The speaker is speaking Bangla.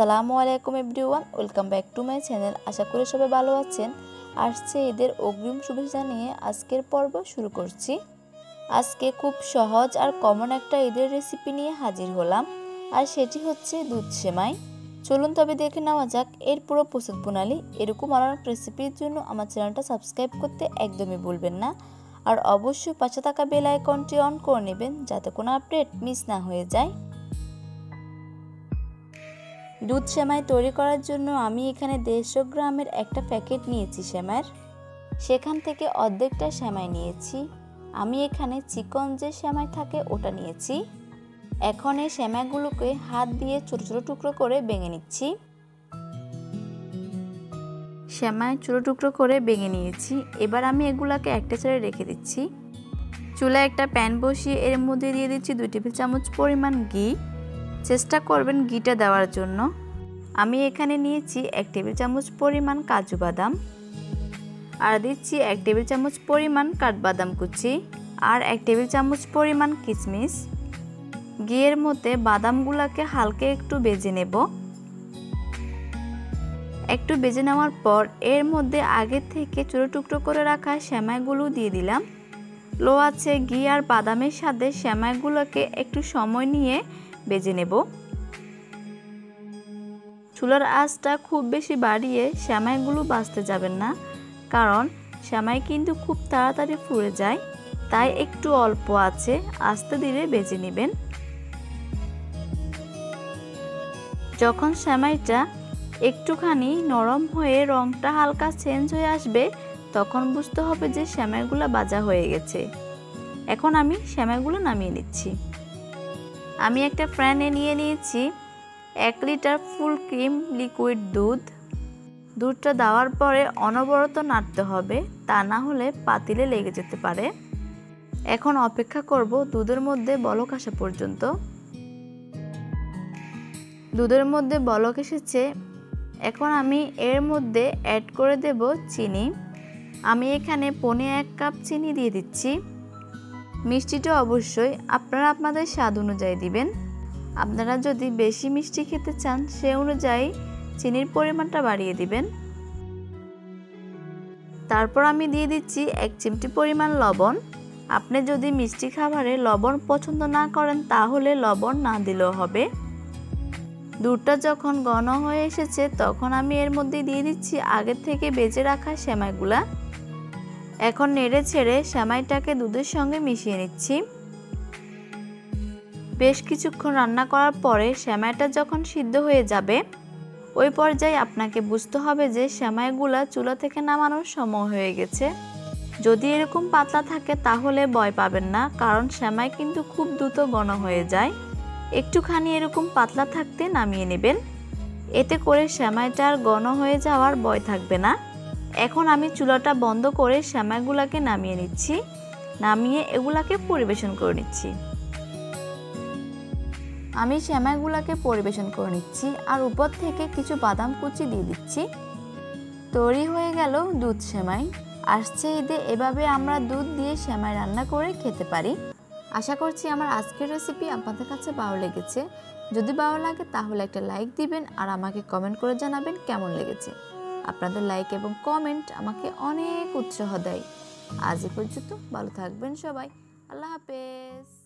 আসসালামু আলাইকুম everyone, welcome back to my channel. আশা করি সবাই ভালো আছেন। আসছে ঈদের অগ্রিম শুভেচ্ছা নিয়ে আজকের পর্ব শুরু করছি। আজকে খুব সহজ আর কমন একটা ঈদের রেসিপি নিয়ে হাজির হলাম, আর সেটি হচ্ছে দুধ সেমাই। চলুন তবে দেখে নেওয়া যাক এর পুরো প্রস্তুত প্রণালী। এরকম অনেক রেসিপির জন্য আমার চ্যানেলটা সাবস্ক্রাইব করতে একদমই ভুলবেন না, আর অবশ্যই পাশে থাকা বেল আইকনটি অন করে নেবেন যাতে কোনো আপডেট মিস না হয়ে যায়। দুধ সেমাই তৈরি করার জন্য আমি এখানে 150 গ্রামের একটা প্যাকেট নিয়েছি সেমাইয়ের। সেখান থেকে অর্ধেকটা সেমাই নিয়েছি। আমি এখানে চিকন যে সেমাই থাকে ওটা নিয়েছি। এখন এই সেমাইগুলোকে হাত দিয়ে ছোটো ছোটো টুকরো করে ভেঙে নিচ্ছি। সেমাই ছোটো টুকরো করে ভেঙে নিয়েছি। এবার আমি এগুলাকে একটা সাইডে রেখে দিচ্ছি। চুলায় একটা প্যান বসিয়ে এর মধ্যে দিয়ে দিচ্ছি 2 টেবিল চামচ পরিমাণ ঘি। চেষ্টা করবেন ঘিটা দেওয়ার জন্য। আমি এখানে নিয়েছি 1 টেবিল চামচ পরিমাণ কাজু বাদাম, আর দিচ্ছি 1 টেবিল চামচ পরিমাণ কাঠবাদাম কুচি, আর 1 টেবিল চামচ পরিমাণ কিশমিশ। ঘিয়ের মধ্যে বাদামগুলোকে হালকা একটু ভেজে নেব। একটু ভেজে নেওয়ার পর এর মধ্যে আগে থেকে ছোটো টুকরো করে রাখা সেমাইগুলো দিয়ে দিলাম। লো আছে ঘি আর বাদামের সাথে সেমাইগুলোকে একটু সময় নিয়ে ভেজে নেব। চুলার আঁচটা খুব বেশি বাড়িয়ে সেমাইগুলো ভাজতে যাবেন না, কারণ সেমাই কিন্তু খুব তাড়াতাড়ি ফুলে যায়। তাই একটু অল্প আছে আস্তে ধীরে ভেজে নেবেন। যখন সেমাইটা একটুখানি নরম হয়ে রংটা হালকা চেঞ্জ হয়ে আসবে, তখন বুঝতে হবে যে সেমাইগুলো ভাজা হয়ে গেছে। এখন আমি সেমাইগুলো নামিয়ে নিচ্ছি। আমি একটা ফ্যানে নিয়ে নিয়েছি 1 লিটার ফুল ক্রিম লিকুইড দুধ। দুধটা দেওয়ার পরে অনবরত নাড়তে হবে, তা না হলে পাতিলে লেগে যেতে পারে। এখন অপেক্ষা করব দুধের মধ্যে বলক আসা পর্যন্ত। দুধের মধ্যে বলক এসেছে। এখন আমি এর মধ্যে অ্যাড করে দেব চিনি। আমি এখানে 1/2 কাপ চিনি দিয়ে দিচ্ছি। মিষ্টিটা অবশ্যই আপনারা আপনাদের স্বাদ অনুযায়ী দিবেন। আপনারা যদি বেশি মিষ্টি খেতে চান সে অনুযায়ী চিনির পরিমাণটা বাড়িয়ে দিবেন। তারপর আমি দিয়ে দিচ্ছি 1 চিমটি পরিমাণ লবণ। আপনি যদি মিষ্টি খাবারে লবণ পছন্দ না করেন তাহলে লবণ না দিলেও হবে। দুধটা যখন ঘন হয়ে এসেছে তখন আমি এর মধ্যে দিয়ে দিচ্ছি আগের থেকে বেজে রাখা সেমাইগুলা। এখন নেড়ে ছেড়ে সেমাইটাকে দুধের সঙ্গে মিশিয়ে নিচ্ছি। বেশ কিছুক্ষণ রান্না করার পরে সেমাইটা যখন সিদ্ধ হয়ে যাবে, ওই পর্যায়ে আপনাকে বুঝতে হবে যে সেমাইগুলা চুলা থেকে নামানোর সময় হয়ে গেছে। যদি এরকম পাতলা থাকে তাহলে ভয় পাবেন না, কারণ সেমাই কিন্তু খুব দ্রুত ঘন হয়ে যায়। একটুখানি এরকম পাতলা থাকতে নামিয়ে নেবেন, এতে করে সেমাইটা আর ঘন হয়ে যাওয়ার ভয় থাকবে না। এখন আমি চুলাটা বন্ধ করে সেমাইগুলোকে নামিয়ে নিচ্ছি। নামিয়ে এগুলাকে পরিবেশন করে নিচ্ছি। আমি সেমাইগুলোকে পরিবেশন করে নিচ্ছি, আর উপর থেকে কিছু বাদাম কুচি দিয়ে দিচ্ছি। তৈরি হয়ে গেল দুধ সেমাই। আসছে ঈদে এভাবে আমরা দুধ দিয়ে সেমাই রান্না করে খেতে পারি। আশা করছি আমার আজকের রেসিপি আপনাদের কাছে ভালো লেগেছে। যদি ভালো লাগে তাহলে একটা লাইক দিবেন, আর আমাকে কমেন্ট করে জানাবেন কেমন লেগেছে। আপনাদের লাইক এবং কমেন্ট আমাকে অনেক উৎসাহ দেয়। আজ এ পর্যন্ত, ভালো থাকবেন সবাই। আল্লাহ হাফেজ।